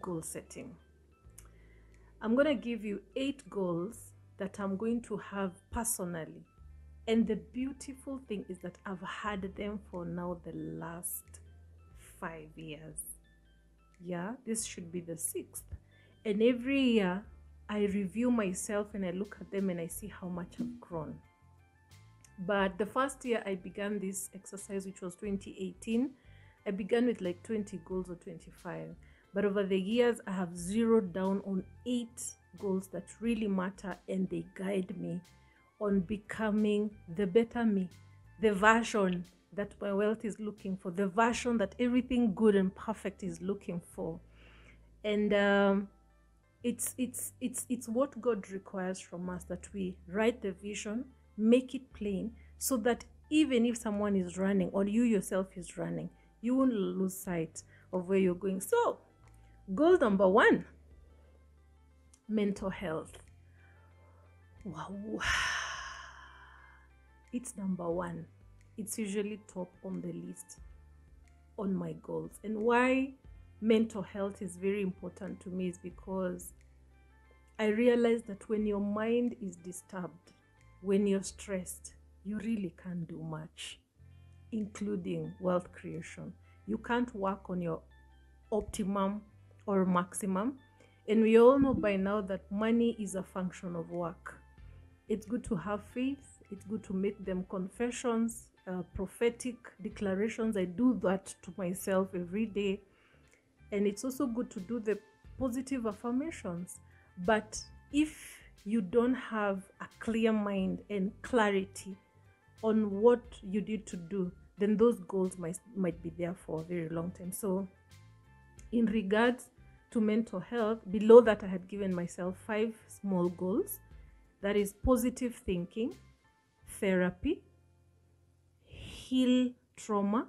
goal setting. I'm going to give you 8 goals that I'm going to have personally. And the beautiful thing is that I've had them for now the last 5 years. Yeah, this should be the 6th. And every year I review myself and I look at them and I see how much I've grown. But the first year I began this exercise, which was 2018, I began with like 20 goals or 25. But over the years, I have zeroed down on 8 goals that really matter, and they guide me on becoming the better me, the version that my wealth is looking for, the version that everything good and perfect is looking for. And it's what God requires from us, that we write the vision, make it plain, so that even if someone is running or you yourself is running, you won't lose sight of where you're going. So goal number 1, mental health. Wow, it's number 1. It's usually top on the list on my goals. And why mental health is very important to me is because I realize that when your mind is disturbed, when you're stressed, you really can't do much, including wealth creation. You can't work on your optimum or maximum. And we all know by now that money is a function of work. It's good to have faith. It's good to make them confessions, prophetic declarations. I do that to myself every day. And it's also good to do the positive affirmations. But if you don't have a clear mind and clarity on what you need to do, then those goals might be there for a very long time. So in regards to mental health, below that I had given myself 5 small goals. That is positive thinking, therapy, heal trauma,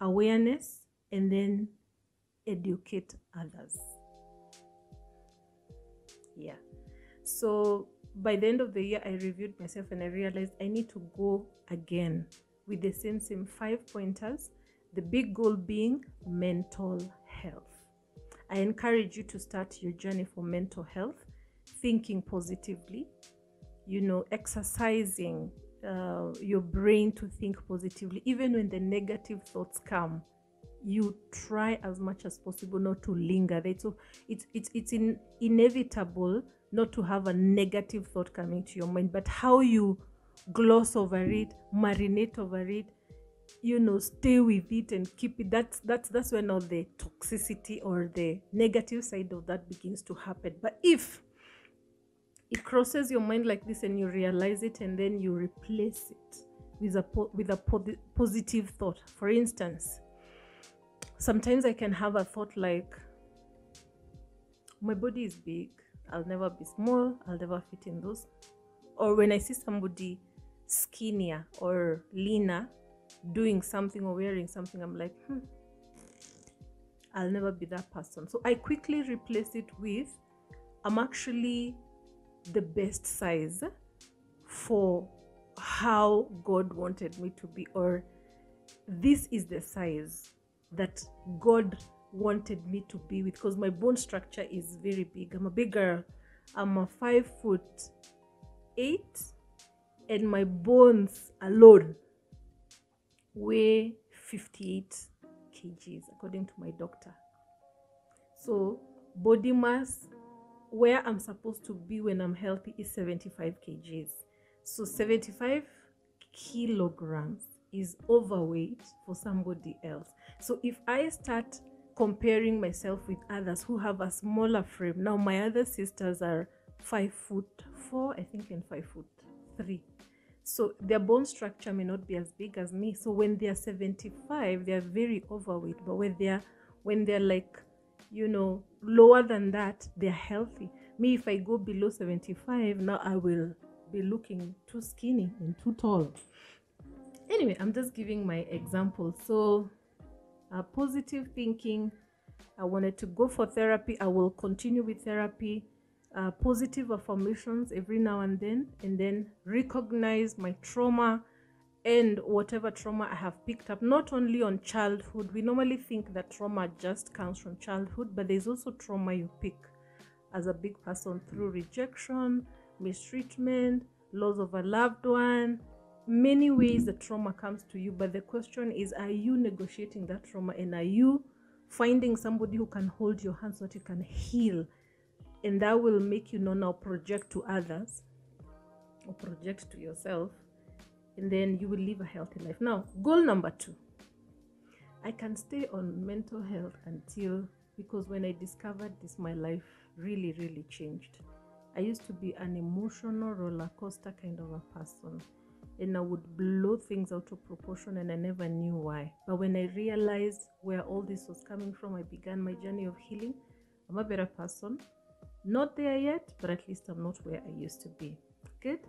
awareness, and then educate others. Yeah. So by the end of the year, I reviewed myself and I realized I need to go again with the same 5 pointers, the big goal being mental health. I encourage you to start your journey for mental health, thinking positively, you know, exercising your brain to think positively. Even when the negative thoughts come, you try as much as possible not to linger. So it's inevitable not to have a negative thought coming to your mind, but how you gloss over it, marinate over it, you know, stay with it and keep it. That's when all the toxicity or the negative side of that begins to happen. But if it crosses your mind like this and you realize it, and then you replace it with a positive thought. For instance, sometimes I can have a thought like, my body is big, I'll never be small, I'll never fit in those. Or when I see somebody skinnier or leaner doing something or wearing something, I'm like, I'll never be that person. So I quickly replace it with, I'm actually the best size for how God wanted me to be, or this is the size that God wanted me to be with, because my bone structure is very big. I'm a big girl. I'm a 5'8", and my bones alone weigh 58 kgs according to my doctor. So body mass, where I'm supposed to be when I'm healthy, is 75 kgs. So 75 kilograms is overweight for somebody else. So if I start comparing myself with others who have a smaller frame. Now, my other sisters are 5'4", I think, and 5'3". So their bone structure may not be as big as me. So when they are 75, they are very overweight. But when they're like, you know, lower than that, they're healthy. Me, if I go below 75, now I will be looking too skinny and too tall. Anyway, I'm just giving my example. So positive thinking, I wanted to go for therapy, I will continue with therapy, positive affirmations every now and then recognize my trauma, end whatever trauma I have picked up, not only on childhood. We normally think that trauma just comes from childhood, but there's also trauma you pick as a big person through rejection, mistreatment, loss of a loved one. Many ways the trauma comes to you, but the question is, are you negotiating that trauma, and are you finding somebody who can hold your hand so that you can heal? And that will make you now project to others or project to yourself, and then you will live a healthy life. Now, goal number 2, I can stay on mental health because when I discovered this, my life really, really changed. I used to be an emotional roller coaster kind of a person, and I would blow things out of proportion, and I never knew why. But when I realized where all this was coming from, I began my journey of healing. I'm a better person. Not there yet, but at least I'm not where I used to be. Good.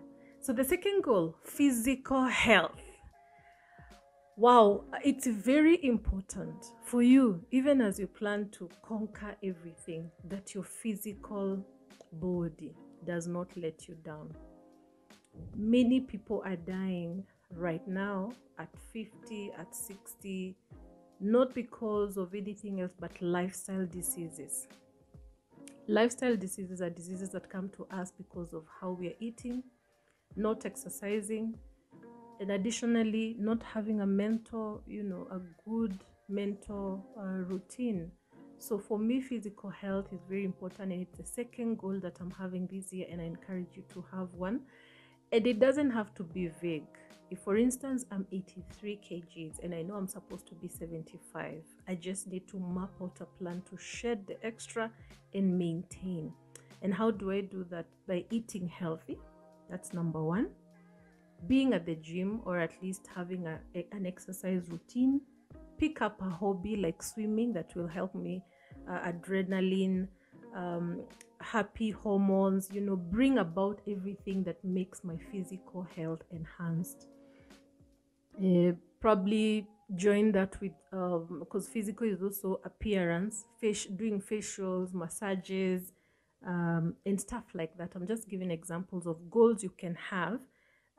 So the second goal, physical health. Wow, it's very important for you, even as you plan to conquer everything, that your physical body does not let you down. Many people are dying right now at 50, at 60, not because of anything else but lifestyle diseases. Lifestyle diseases are diseases that come to us because of how we are eating, not exercising, and additionally not having a good mental routine. So for me, physical health is very important, and it's the second goal that I'm having this year, and I encourage you to have one. And it doesn't have to be vague. If, for instance, I'm 83 kgs and I know I'm supposed to be 75, I just need to map out a plan to shed the extra and maintain. And how do I do that? By eating healthy. That's number 1. Being at the gym, or at least having an exercise routine. Pick up a hobby like swimming that will help me, adrenaline, happy hormones, bring about everything that makes my physical health enhanced. Probably join that with, because physical is also appearance, doing facials, massages, and stuff like that. I'm just giving examples of goals you can have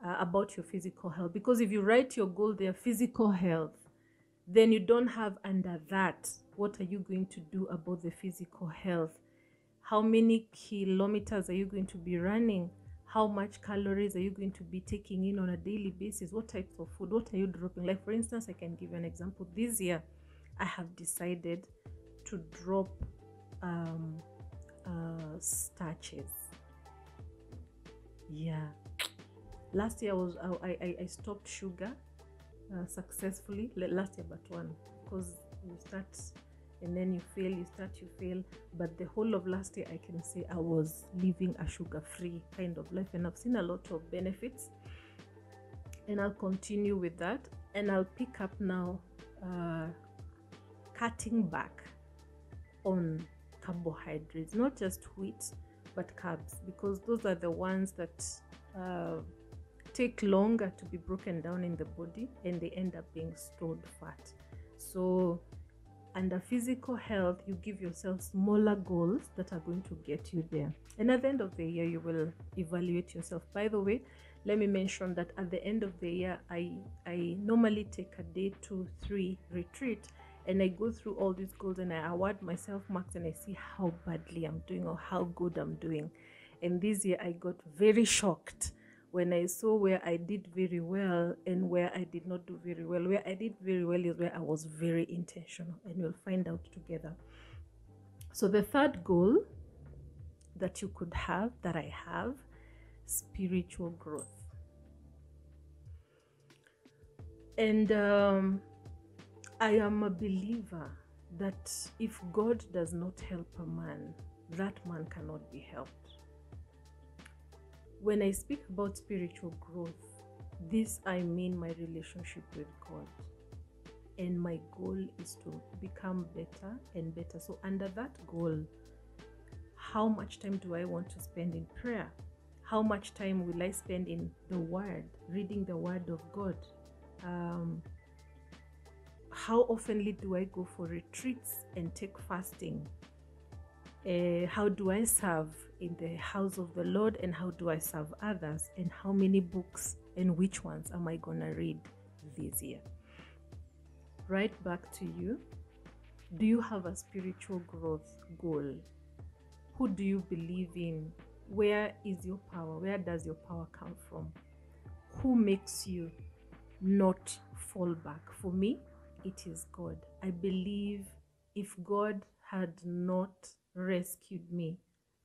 about your physical health, because if you write your goal there, physical health, then you don't have under that, what are you going to do about the physical health? How many kilometers are you going to be running? How much calories are you going to be taking in on a daily basis? What types of food? What are you dropping? Like, for instance, I can give you an example. This year, I have decided to drop starches. Yeah. Last year, I stopped sugar successfully. Last year, but one. Because you start, and then you fail, you fail. But the whole of last year, I can say I was living a sugar-free kind of life, and I've seen a lot of benefits, and I'll continue with that. And I'll pick up now cutting back on carbohydrates, not just wheat, but carbs, because those are the ones that take longer to be broken down in the body, and they end up being stored fat. So under physical health, you give yourself smaller goals that are going to get you there. And at the end of the year, you will evaluate yourself. By the way, let me mention that at the end of the year, I normally take a day 2-3 retreat, and I go through all these goals, and I award myself marks, and I see how badly I'm doing or how good I'm doing. And this year, I got very shocked when I saw where I did very well and where I did not do very well. Where I did very well is where I was very intentional, and we'll find out together. So the third goal that you could have, that I have, spiritual growth. And I am a believer that if God does not help a man, that man cannot be helped. When I speak about spiritual growth, this I mean my relationship with God. And my goal is to become better and better. So under that goal, how much time do I want to spend in prayer? How much time will I spend in the Word, reading the Word of God? How oftenly do I go for retreats and take fasting? How do I serve in the house of the Lord, and how do I serve others, and how many books and which ones am I gonna read? this year. Right back to you. Do you have a spiritual growth goal? Who do you believe in? Where is your power? Where does your power come from? Who makes you not fall back? For me, it is God. I believe if God had not rescued me,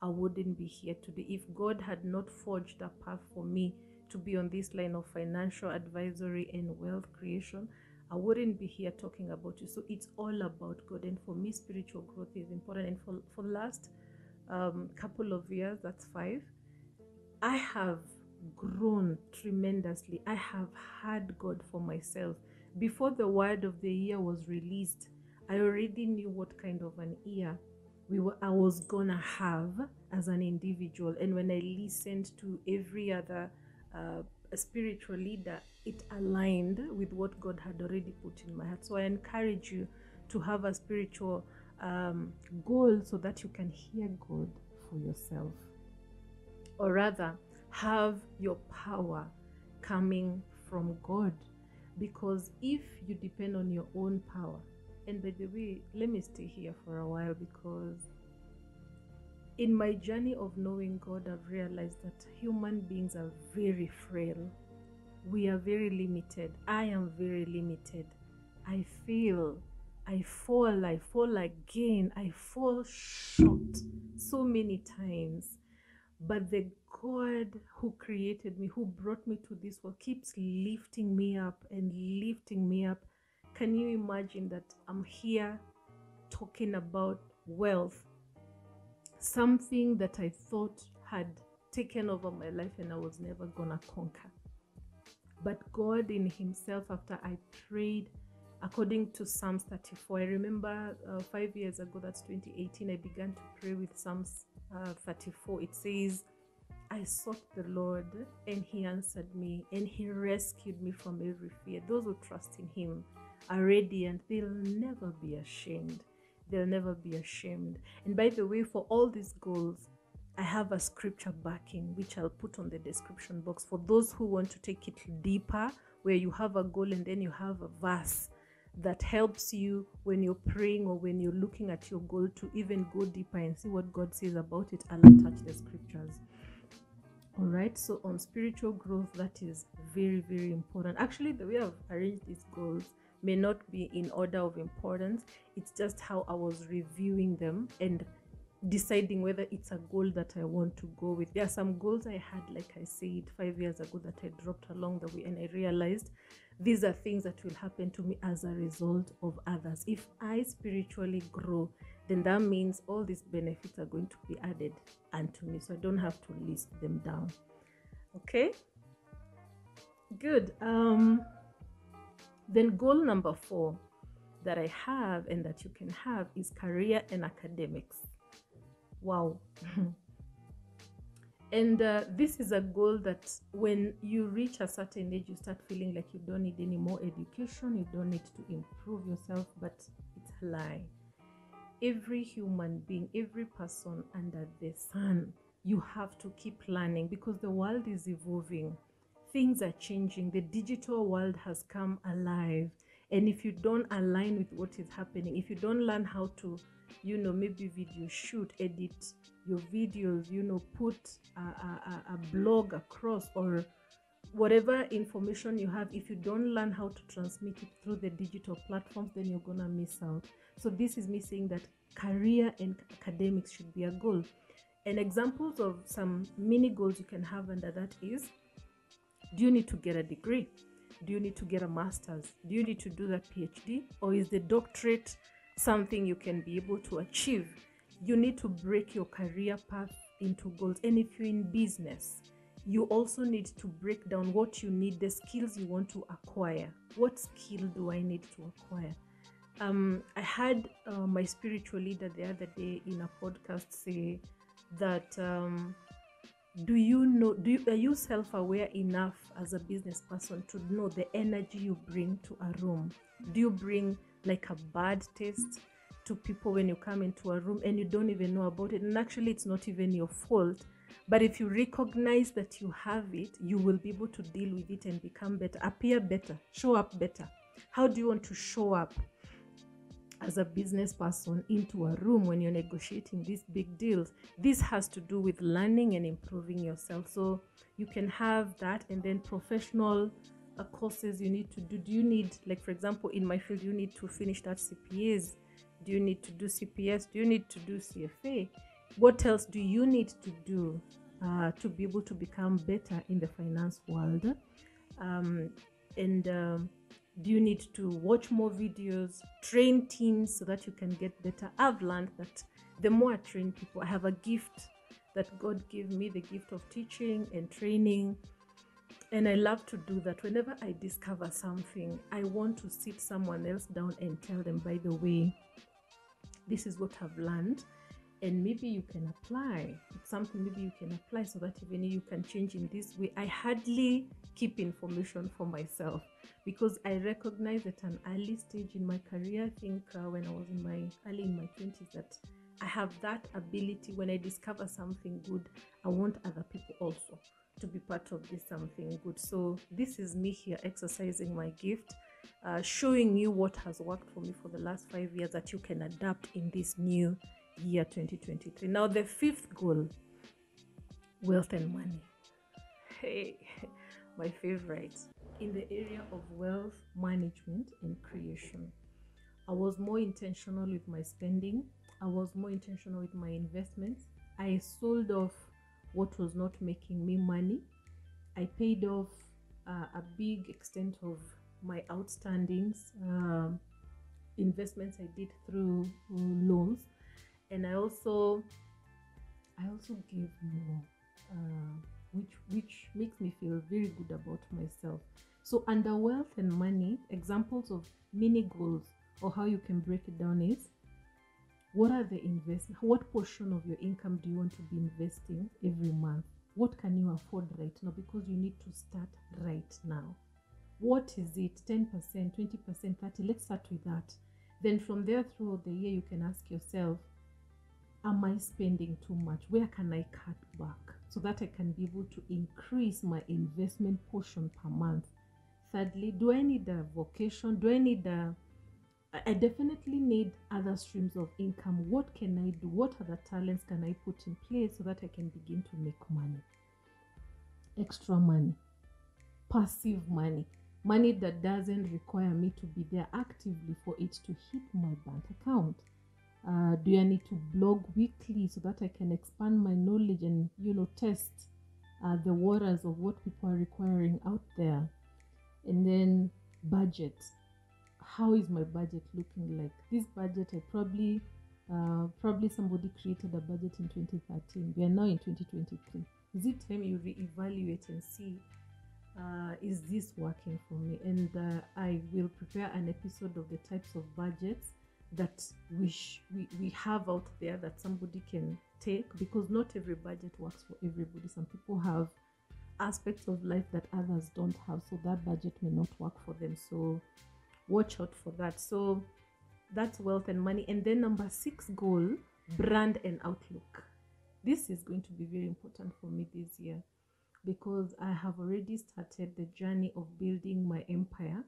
I wouldn't be here today. If God had not forged a path for me to be on this line of financial advisory and wealth creation, I wouldn't be here talking about you. So it's all about God. And for me, spiritual growth is important. And for the last couple of years, that's 5, I have grown tremendously. I have had God for myself. Before the word of the year was released, I already knew what kind of an year I was gonna have as an individual. And when I listened to every other spiritual leader, it aligned with what God had already put in my heart. So I encourage you to have a spiritual goal so that you can hear God for yourself, or rather have your power coming from God. Because if you depend on your own power, and by the way, let me stay here for a while, because in my journey of knowing God, I've realized that human beings are very frail. We are very limited. I am very limited. I fail. I fall again. I fall short so many times. But the God who created me, who brought me to this world, keeps lifting me up and lifting me up. Can you imagine that I'm here talking about wealth, something that I thought had taken over my life and I was never gonna conquer? But God in himself, after I prayed, according to Psalms 34, I remember 5 years ago, that's 2018, I began to pray with Psalms 34. It says, I sought the Lord and he answered me and he rescued me from every fear. Those who trust in him are radiant. They'll never be ashamed. They'll never be ashamed. And by the way, for all these goals, I have a scripture backing, which I'll put on the description box for those who want to take it deeper, where you have a goal and then you have a verse that helps you when you're praying or when you're looking at your goal to even go deeper and see what God says about it. I'll attach the scriptures. All right. So on spiritual growth, that is very, very important. Actually, the way I've arranged these goals may not be in order of importance. It's just how I was reviewing them and deciding whether it's a goal that I want to go with. There are some goals I had, like I said, 5 years ago that I dropped along the way, and I realized these are things that will happen to me as a result of others. If I spiritually grow, then that means all these benefits are going to be added unto me, so I don't have to list them down. Okay, good. Then goal number 4 that I have and that you can have is career and academics. Wow. And this is a goal that when you reach a certain age, you start feeling like you don't need any more education, you don't need to improve yourself, but it's a lie. Every human being, every person under the sun, you have to keep learning, because the world is evolving. Things are changing. The digital world has come alive. And if you don't align with what is happening, if you don't learn how to, you know, maybe video shoot, edit your videos, you know, put a blog across or whatever information you have, if you don't learn how to transmit it through the digital platforms, then you're gonna miss out. So this is me saying that career and academics should be a goal. And examples of some mini goals you can have under that is, do you need to get a degree? Do you need to get a master's? Do you need to do that PhD? Or is the doctorate something you can be able to achieve? You need to break your career path into goals. And if you're in business, you also need to break down what you need, the skills you want to acquire. What skill do I need to acquire? I had my spiritual leader the other day in a podcast say that are you self-aware enough as a business person to know the energy you bring to a room? Do you bring like a bad taste to people when you come into a room and you don't even know about it? And actually, it's not even your fault. But if you recognize that you have it, you will be able to deal with it and become better, appear better, show up better. How do you want to show up as a business person into a room when you're negotiating these big deals? This has to do with learning and improving yourself. So you can have that, and then professional courses you need to do. Do you need, like for example, in my field, you need to finish that CPAs? Do you need to do CPS? Do you need to do CFA? What else do you need to do to be able to become better in the finance world? Do you need to watch more videos, train teams so that you can get better? I've learned that the more I train people, I have a gift that God gave me, the gift of teaching and training. And I love to do that. Whenever I discover something, I want to sit someone else down and tell them, by the way, this is what I've learned. And maybe you can apply. It's something maybe you can apply so that even you can change in this way. I hardly keep information for myself because I recognize at an early stage in my career, I think when I was in my early 20s, that I have that ability. When I discover something good, I want other people also to be part of this something good. So this is me here exercising my gift, showing you what has worked for me for the last 5 years that you can adapt in this new year 2023. Now the fifth goal, wealth and money. Hey, my favorite. In the area of wealth management and creation, I was more intentional with my spending. I was more intentional with my investments. I sold off what was not making me money. I paid off a big extent of my outstandings, investments I did through loans. And I also give more, which makes me feel very good about myself. So under wealth and money, examples of mini goals or how you can break it down is, what are the investments? What portion of your income do you want to be investing every month? What can you afford right now? Because you need to start right now. What is it? 10%, 20%, 30%? Let's start with that. Then from there throughout the year, you can ask yourself, am I spending too much? Where can I cut back so that I can be able to increase my investment portion per month? Thirdly, do I need a vocation? I definitely need other streams of income. What can I do? What other talents can I put in place so that I can begin to make money? Extra money, passive money, money that doesn't require me to be there actively for it to hit my bank account. Do I need to blog weekly so that I can expand my knowledge and, you know, test the waters of what people are requiring out there? And then budget. How is my budget looking like? This budget, I probably somebody created a budget in 2013. We are now in 2023. Is it time you reevaluate and see, is this working for me? And I will prepare an episode of the types of budgets that we have out there that somebody can take, because not every budget works for everybody. Some people have aspects of life that others don't have, so that budget may not work for them. So watch out for that. So that's wealth and money. And then number 6 goal, brand and outlook. This is going to be very important for me this year, because I have already started the journey of building my empire.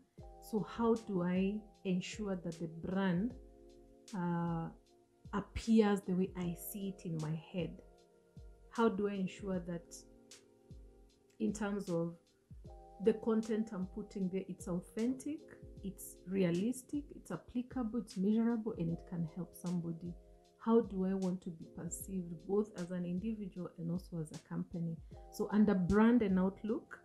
So how do I ensure that the brand appears the way I see it in my head? How do I ensure that in terms of the content I'm putting there, it's authentic, it's realistic, it's applicable, it's measurable, and it can help somebody? How do I want to be perceived, both as an individual and also as a company? So under brand and outlook,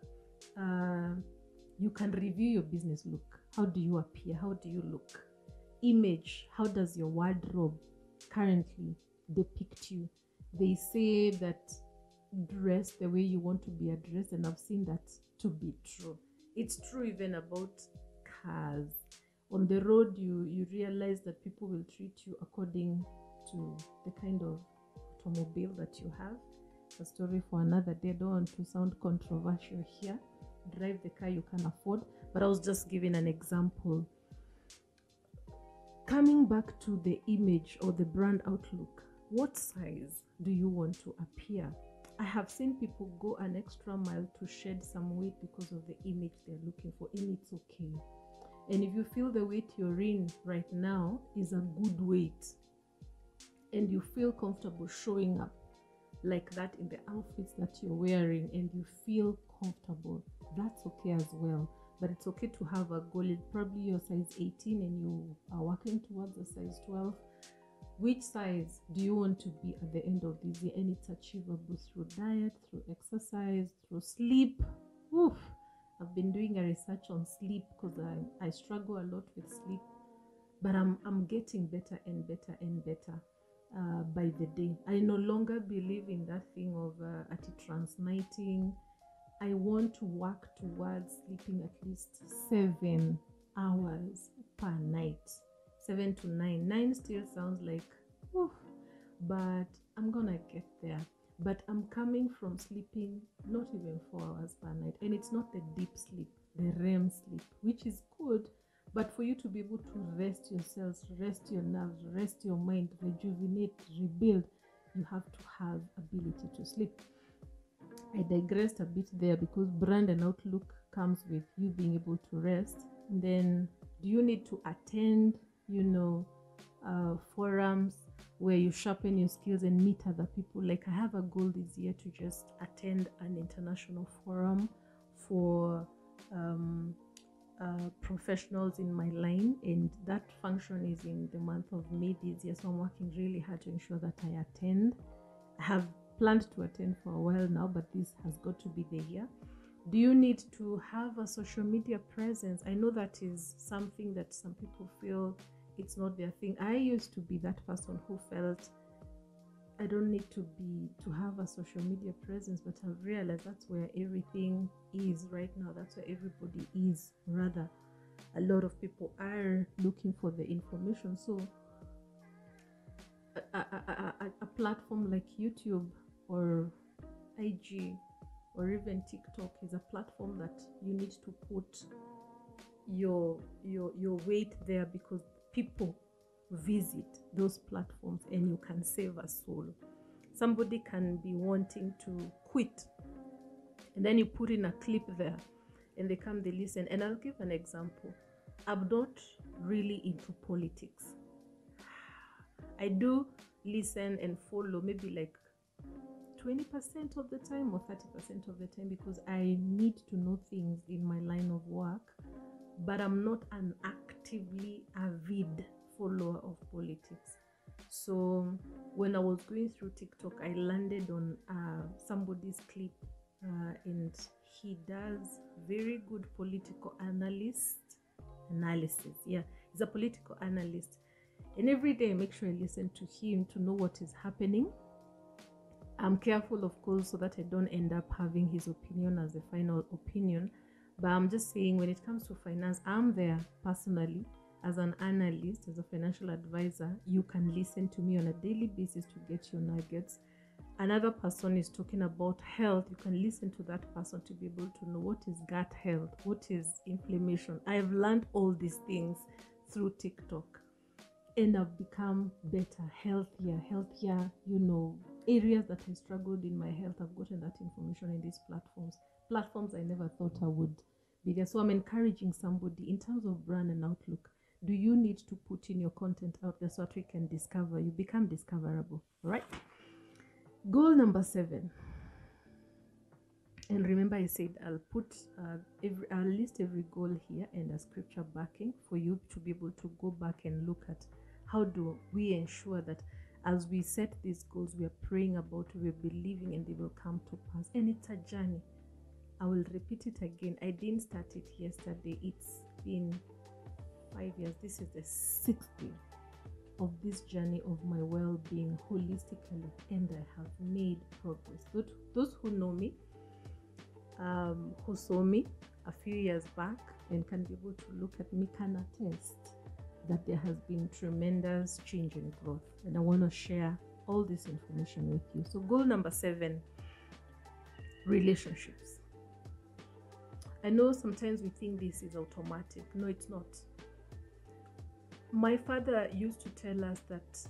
you can review your business look. How do you appear? How do you look? Image. How does your wardrobe currently depict you? They say that dress the way you want to be addressed, and I've seen that to be true. It's true even about cars. On the road, you realize that people will treat you according to the kind of automobile that you have. A story for another day. I don't want to sound controversial here. Drive the car you can afford, but I was just giving an example. Coming back to the image or the brand outlook, what size do you want to appear? I have seen people go an extra mile to shed some weight because of the image they're looking for, and it's okay. And if you feel the weight you're in right now is a good weight, and you feel comfortable showing up like that in the outfits that you're wearing, and you feel comfortable, that's okay as well. But it's okay to have a goal. It's probably your size 18 and you are working towards a size 12. Which size do you want to be at the end of this year? And it's achievable through diet, through exercise, through sleep. Oof. I've been doing a research on sleep because I struggle a lot with sleep, but I'm getting better and better and better by the day. I no longer believe in that thing of anti-transniting. I want to work towards sleeping at least 7 hours per night. 7 to 9. 9 still sounds like, oof, but I'm gonna get there. But I'm coming from sleeping not even 4 hours per night, and it's not the deep sleep, the REM sleep, which is good, but for you to be able to rest yourselves, rest your nerves, rest your mind, rejuvenate, rebuild, you have to have ability to sleep. I digressed a bit there because brand and outlook comes with you being able to rest. And then do you need to attend, you know, forums where you sharpen your skills and meet other people? Like, I have a goal this year to just attend an international forum for professionals in my line, and that function is in the month of May this year, so I'm working really hard to ensure that I attend. I have planned to attend for a while now, but this has got to be the year. Do you need to have a social media presence? I know that is something that some people feel it's not their thing. I used to be that person who felt I don't need to have a social media presence, but I've realized that's where everything is right now. That's where everybody is. Rather, a lot of people are looking for the information. So a platform like YouTube or IG or even TikTok is a platform that you need to put your weight there, because people visit those platforms and you can save a soul. Somebody can be wanting to quit, and then you put in a clip there and they come, they listen. And I'll give an example. I'm not really into politics. I do listen and follow maybe like 20% of the time or 30% of the time, because I need to know things in my line of work, but I'm not an actively avid follower of politics. So when I was going through TikTok, I landed on somebody's clip, and he does very good political analysis. Yeah, he's a political analyst, and every day I make sure I listen to him to know what is happening. I'm careful, of course, so that I don't end up having his opinion as the final opinion. But I'm just saying, when it comes to finance, I'm there personally as an analyst, as a financial advisor. You can listen to me on a daily basis to get your nuggets. Another person is talking about health. You can listen to that person to be able to know what is gut health, what is inflammation. I've learned all these things through TikTok, and I've become better, healthier, you know, areas that I struggled in my health. I've gotten that information in these platforms I never thought I would be there. So I'm encouraging somebody in terms of brand and outlook. Do you need to put in your content out there so that we can discover you? Become discoverable, right? Goal number 7. And remember, I said I'll put I'll list every goal here and a scripture backing for you to be able to go back and look at how do we ensure that as we set these goals, we are praying about, we're believing, and they will come to pass. And it's a journey. I will repeat it again. I didn't start it yesterday. It's been 5 years. This is the 6th day of this journey of my well-being holistically, and I have made progress. Those who know me, who saw me a few years back and can be able to look at me, can attest that there has been tremendous change and growth, and I want to share all this information with you. So goal number 7, relationships. I know sometimes we think this is automatic. No, it's not. My father used to tell us that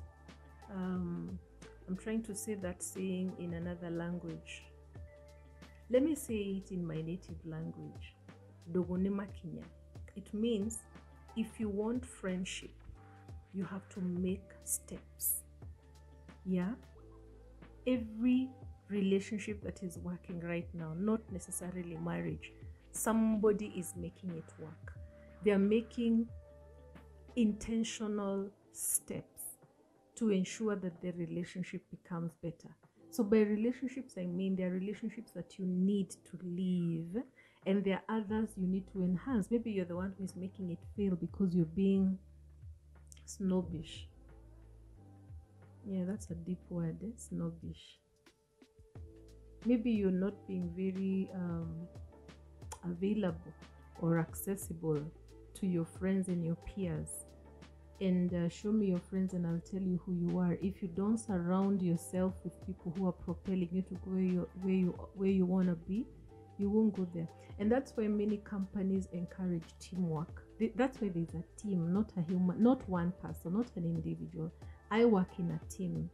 I'm trying to say that saying in another language. Let me say it in my native language. Dogonema Kinya. It means if you want friendship, you have to make steps. Yeah? Every relationship that is working right now, not necessarily marriage, somebody is making it work. They are making intentional steps to ensure that their relationship becomes better. So by relationships, I mean there are relationships that you need to leave, and there are others you need to enhance. Maybe you're the one who is making it fail because you're being snobbish. Yeah, that's a deep word, eh? Snobbish. Maybe you're not being very available or accessible to your friends and your peers. And show me your friends and I'll tell you who you are. If you don't surround yourself with people who are propelling you to go where you want to be, you won't go there. And that's why many companies encourage teamwork. That's why there's a team, not a human, not one person, not an individual. I work in a team,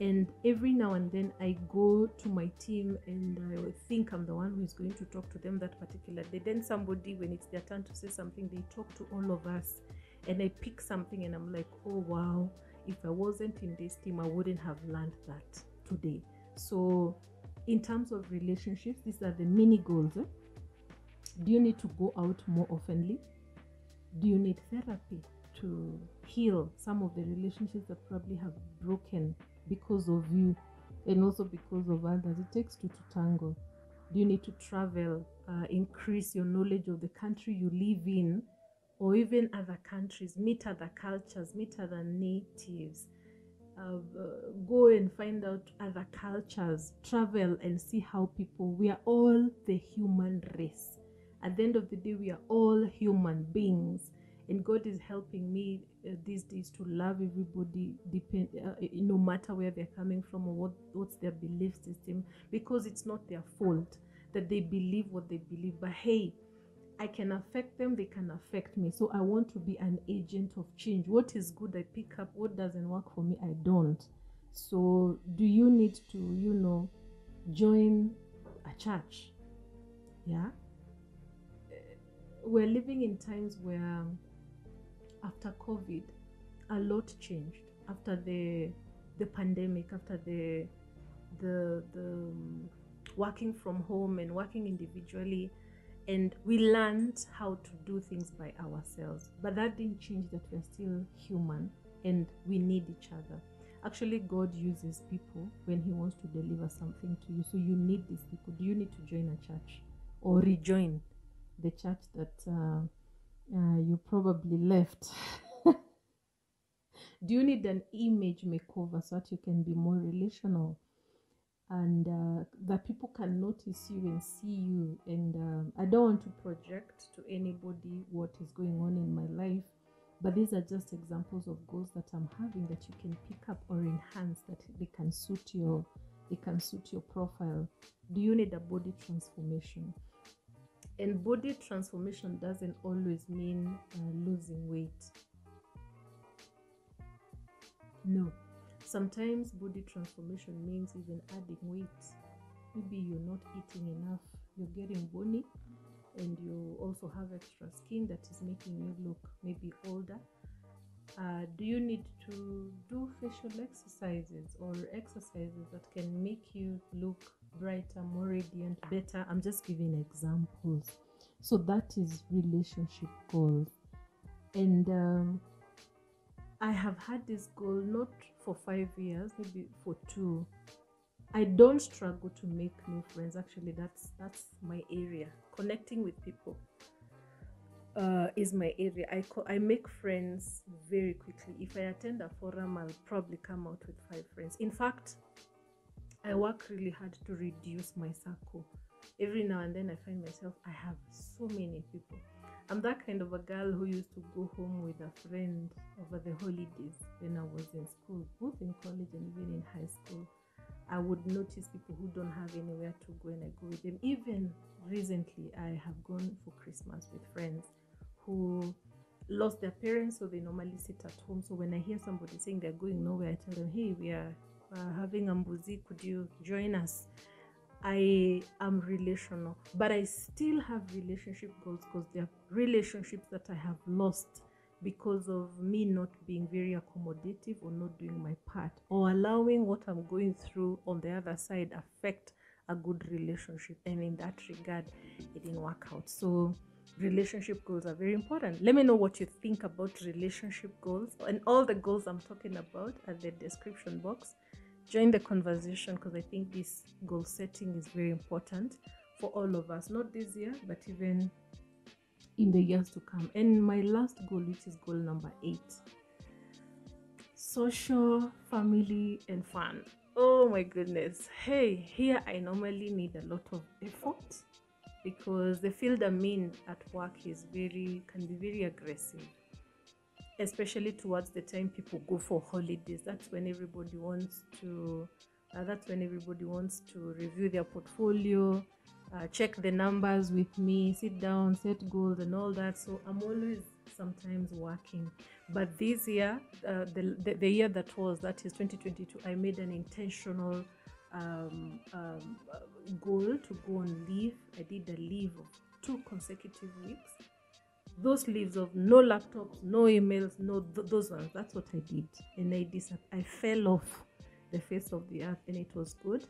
and every now and then I go to my team and I think I'm the one who is going to talk to them that particular day. Then somebody, when it's their turn to say something, they talk to all of us. And I pick something and I'm like, oh wow, if I wasn't in this team, I wouldn't have learned that today. So in terms of relationships, these are the mini goals. Eh? Do you need to go out more oftenly? Do you need therapy to heal some of the relationships that probably have broken because of you and also because of others? It takes two to tango. Do you need to travel, increase your knowledge of the country you live in? Or even other countries, meet other cultures, meet other natives, go and find out other cultures, travel and see how people, we are all the human race. At the end of the day, we are all human beings. And God is helping me these days to love everybody, no matter where they're coming from or what's their belief system, because it's not their fault that they believe what they believe. But hey, I can affect them, they can affect me. So I want to be an agent of change. What is good, I pick up. What doesn't work for me, I don't. So do you need to, you know, join a church? Yeah? We're living in times where after COVID, a lot changed. After the pandemic, after the working from home and working individually, and we learned how to do things by ourselves. But that didn't change that we're still human and we need each other. Actually, God uses people when he wants to deliver something to you. So you need these people. Do you need to join a church or rejoin the church that you probably left? Do you need an image makeover so that you can be more relational? And that people can notice you and see you. And I don't want to project to anybody what is going on in my life, but these are just examples of goals that I'm having that you can pick up or enhance, that they can suit your profile. Do you need a body transformation? And body transformation doesn't always mean losing weight. No. Sometimes body transformation means even adding weight. Maybe you're not eating enough, you're getting bony, and you also have extra skin that is making you look maybe older. Do you need to do facial exercises or exercises that can make you look brighter, more radiant, better? I'm just giving examples. So that is relationship goals. And I have had this goal not for 5 years, maybe for 2. I don't struggle to make new friends. Actually, that's my area. Connecting with people is my area. I make friends very quickly. If I attend a forum, I'll probably come out with 5 friends. In fact, I work really hard to reduce my circle. Every now and then I find myself, I have so many people. I'm that kind of a girl who used to go home with a friend over the holidays when I was in school, both in college and even in high school. I would notice people who don't have anywhere to go and I go with them. Even recently, I have gone for Christmas with friends who lost their parents, so they normally sit at home. So when I hear somebody saying they're going nowhere, I tell them, hey, we are having Ambuzi, could you join us? I am relational, but I still have relationship goals because there are relationships that I have lost because of me not being very accommodative or not doing my part or allowing what I'm going through on the other side affect a good relationship. And in that regard, it didn't work out. So relationship goals are very important. Let me know what you think about relationship goals, and all the goals I'm talking about at the description box. Join the conversation because I think this goal setting is very important for all of us, not this year, but even in the years to come. And my last goal, which is goal number 8, social, family, and fun. Oh my goodness. Hey, here I normally need a lot of effort because the field I'm in at work is can be very aggressive, especially towards the time people go for holidays. That's when everybody wants to review their portfolio, check the numbers with me, sit down, set goals and all that. So I'm always sometimes working, but this year, the year that was, that is 2022, I made an intentional goal to go on leave. I did a leave of 2 consecutive weeks. Those leaves of no laptops, no emails, no those ones. That's what I did, and I fell off the face of the earth, and it was good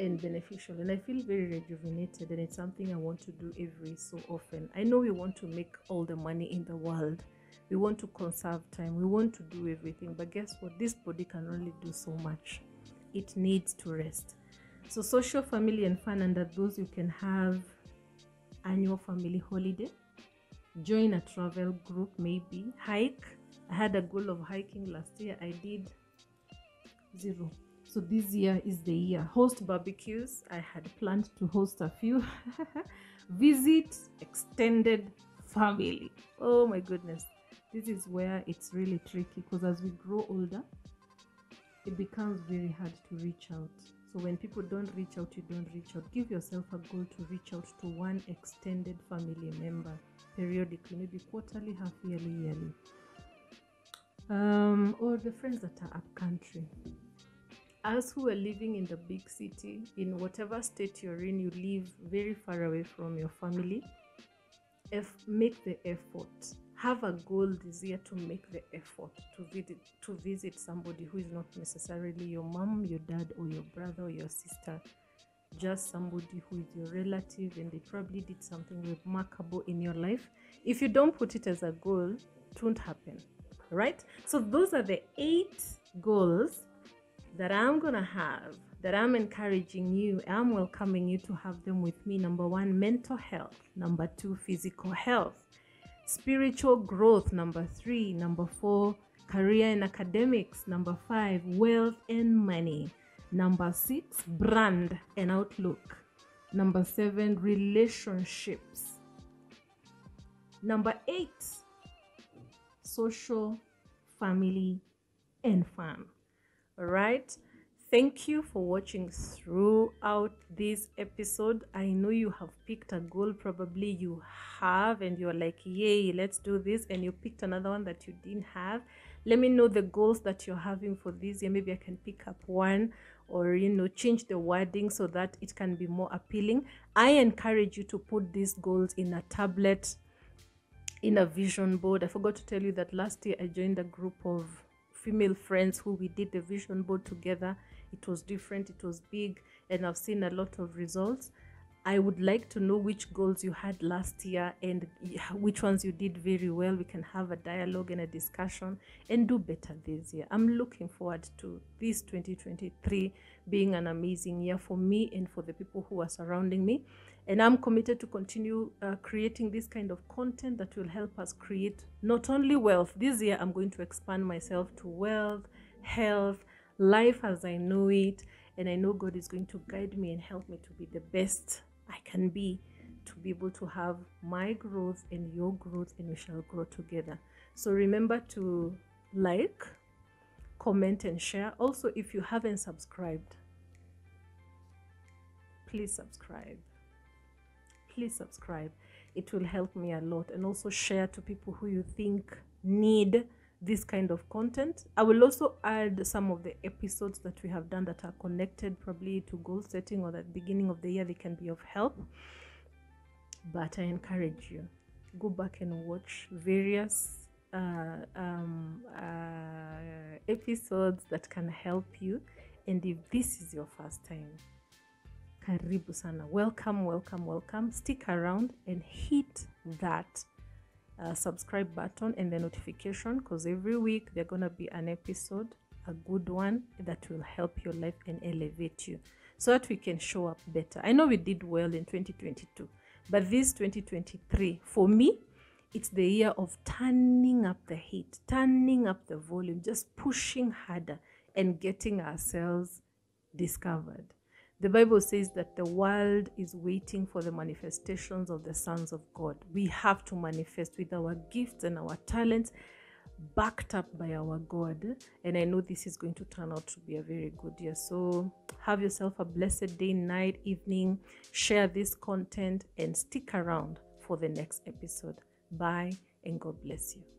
and beneficial, and I feel very rejuvenated, and it's something I want to do every so often. I know we want to make all the money in the world, we want to conserve time, we want to do everything, but guess what? This body can only do so much. It needs to rest. So social, family and fun. Under those, you can have annual family holiday, join a travel group, maybe hike. I had a goal of hiking last year. I did 0. So this year is the year. Host barbecues. I had planned to host a few. Visit extended family. Oh my goodness, this is where it's really tricky because as we grow older, it becomes very hard to reach out. So when people don't reach out, you don't reach out. Give yourself a goal to reach out to one extended family member periodically, maybe quarterly, half yearly, yearly, or the friends that are up country. Us who are living in the big city, in whatever state you're in, you live very far away from your family. Make the effort. Have a goal this year to make the effort to visit somebody who is not necessarily your mom, your dad, or your brother, or your sister. Just somebody who is your relative and they probably did something remarkable in your life. If you don't put it as a goal, it won't happen, right? So those are the 8 goals that I'm gonna have, that I'm encouraging you, I'm welcoming you to have them with me. Number 1, mental health. Number 2, physical health. Spiritual growth. Number 3. Number 4, career and academics. Number 5, wealth and money. Number 6, brand and outlook. Number 7, relationships. Number 8, social, family and fun. All right, thank you for watching throughout this episode. I know you have picked a goal, probably you have, and you're like, yay, let's do this, and you picked another one that you didn't have. Let me know the goals that you're having for this year. Maybe I can pick up one, or change the wording so that it can be more appealing. I encourage you to put these goals in a tablet, in a vision board. I forgot to tell you that last year I joined a group of female friends who we did the vision board together. It was different, it was big, and I've seen a lot of results. I would like to know which goals you had last year and which ones you did very well. We can have a dialogue and a discussion and do better this year. I'm looking forward to this 2023 being an amazing year for me and for the people who are surrounding me. And I'm committed to continue creating this kind of content that will help us create not only wealth. This year, I'm going to expand myself to wealth, health, life as I know it. And I know God is going to guide me and help me to be the best I can be, to be able to have my growth and your growth, and we shall grow together. So remember to like, comment, and share. Also, if you haven't subscribed, please subscribe. Please subscribe. It will help me a lot. And also share to people who you think need this kind of content. I will also add some of the episodes that we have done that are connected probably to goal setting or the beginning of the year. They can be of help. But I encourage you, go back and watch various episodes that can help you. And if this is your first time, karibu sana. Welcome, welcome, welcome. Stick around and hit that subscribe button and the notification, because every week there's gonna be an episode, a good one that will help your life and elevate you, so that we can show up better. I know we did well in 2022, but this 2023 for me, it's the year of turning up the heat, turning up the volume, just pushing harder and getting ourselves discovered. The Bible says that the world is waiting for the manifestations of the sons of God. We have to manifest with our gifts and our talents, backed up by our God. And I know this is going to turn out to be a very good year. So have yourself a blessed day, night, evening. Share this content and stick around for the next episode. Bye, and God bless you.